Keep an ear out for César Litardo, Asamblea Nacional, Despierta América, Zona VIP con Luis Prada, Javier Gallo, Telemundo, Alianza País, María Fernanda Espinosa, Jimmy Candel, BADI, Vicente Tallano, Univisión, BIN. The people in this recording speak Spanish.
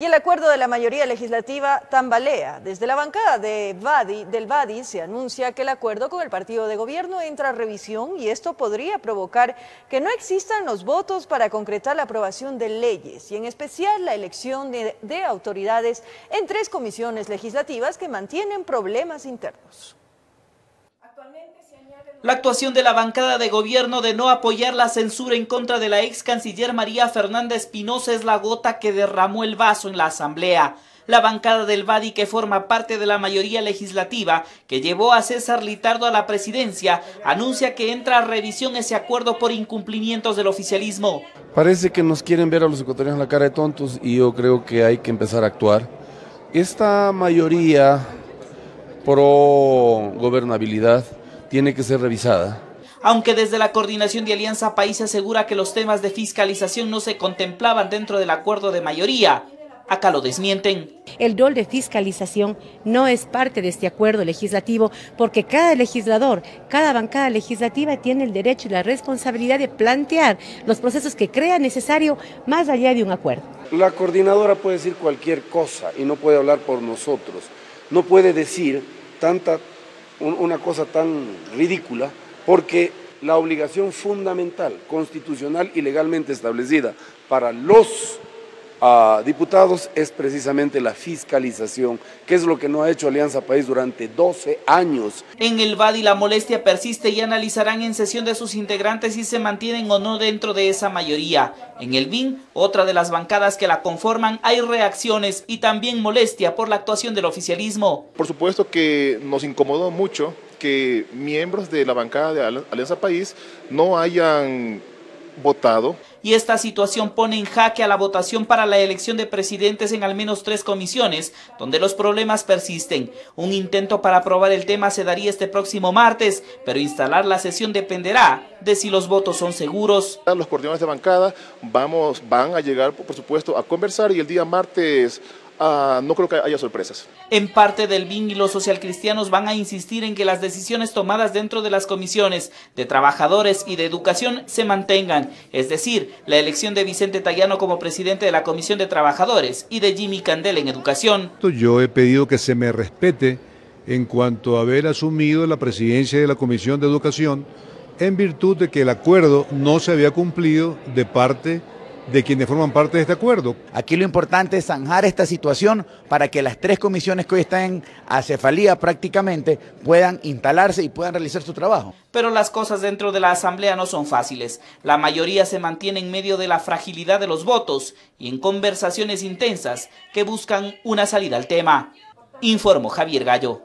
Y el acuerdo de la mayoría legislativa tambalea. Desde la bancada del BADI se anuncia que el acuerdo con el partido de gobierno entra a revisión y esto podría provocar que no existan los votos para concretar la aprobación de leyes y en especial la elección de autoridades en 3 comisiones legislativas que mantienen problemas internos. La actuación de la bancada de gobierno de no apoyar la censura en contra de la ex canciller María Fernanda Espinosa es la gota que derramó el vaso en la Asamblea. La bancada del BADI, que forma parte de la mayoría legislativa, que llevó a César Litardo a la presidencia, anuncia que entra a revisión ese acuerdo por incumplimientos del oficialismo. Parece que nos quieren ver a los ecuatorianos la cara de tontos y yo creo que hay que empezar a actuar. Esta mayoría pro gobernabilidad tiene que ser revisada. Aunque desde la coordinación de Alianza País se asegura que los temas de fiscalización no se contemplaban dentro del acuerdo de mayoría, acá lo desmienten. El rol de fiscalización no es parte de este acuerdo legislativo porque cada legislador, cada bancada legislativa tiene el derecho y la responsabilidad de plantear los procesos que crea necesario más allá de un acuerdo. La coordinadora puede decir cualquier cosa y no puede hablar por nosotros. No puede decir una cosa tan ridícula, porque la obligación fundamental, constitucional y legalmente establecida para los diputados es precisamente la fiscalización, que es lo que no ha hecho Alianza País durante 12 años. En el BADI la molestia persiste y analizarán en sesión de sus integrantes si se mantienen o no dentro de esa mayoría. En el BIN, otra de las bancadas que la conforman, hay reacciones y también molestia por la actuación del oficialismo. Por supuesto que nos incomodó mucho que miembros de la bancada de Alianza País no hayan votado. Y esta situación pone en jaque a la votación para la elección de presidentes en al menos 3 comisiones, donde los problemas persisten. Un intento para aprobar el tema se daría este próximo martes, pero instalar la sesión dependerá de si los votos son seguros. Los coordinadores de bancada van a llegar, por supuesto, a conversar y el día martes no creo que haya sorpresas. En parte del BIN y los socialcristianos van a insistir en que las decisiones tomadas dentro de las comisiones de trabajadores y de educación se mantengan, es decir, la elección de Vicente Tallano como presidente de la Comisión de Trabajadores y de Jimmy Candel en Educación. Yo he pedido que se me respete en cuanto a haber asumido la presidencia de la Comisión de Educación en virtud de que el acuerdo no se había cumplido de parte de quienes forman parte de este acuerdo. Aquí lo importante es zanjar esta situación para que las 3 comisiones que hoy están en acefalía prácticamente puedan instalarse y puedan realizar su trabajo. Pero las cosas dentro de la Asamblea no son fáciles. La mayoría se mantiene en medio de la fragilidad de los votos y en conversaciones intensas que buscan una salida al tema. Informó Javier Gallo.